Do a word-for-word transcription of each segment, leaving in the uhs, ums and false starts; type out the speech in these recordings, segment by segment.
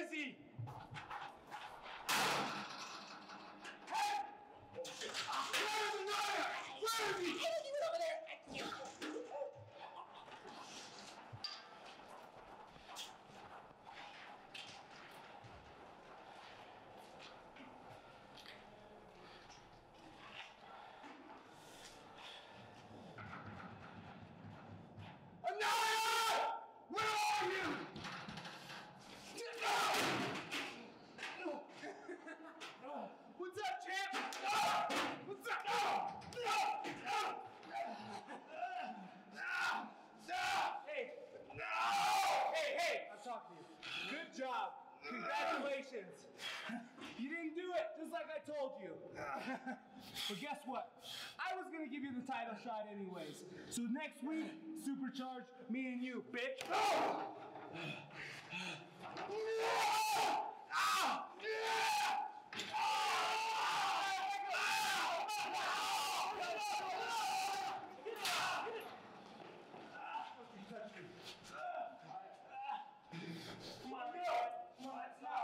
Where is he? Congratulations. You didn't do it, just like I told you. But guess what? I was gonna give you the title shot anyways. So next week, supercharge me and you, bitch. Come on, no! Come on, stop! Stop!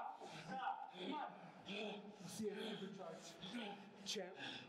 Come on! See you, supercharged. Champ.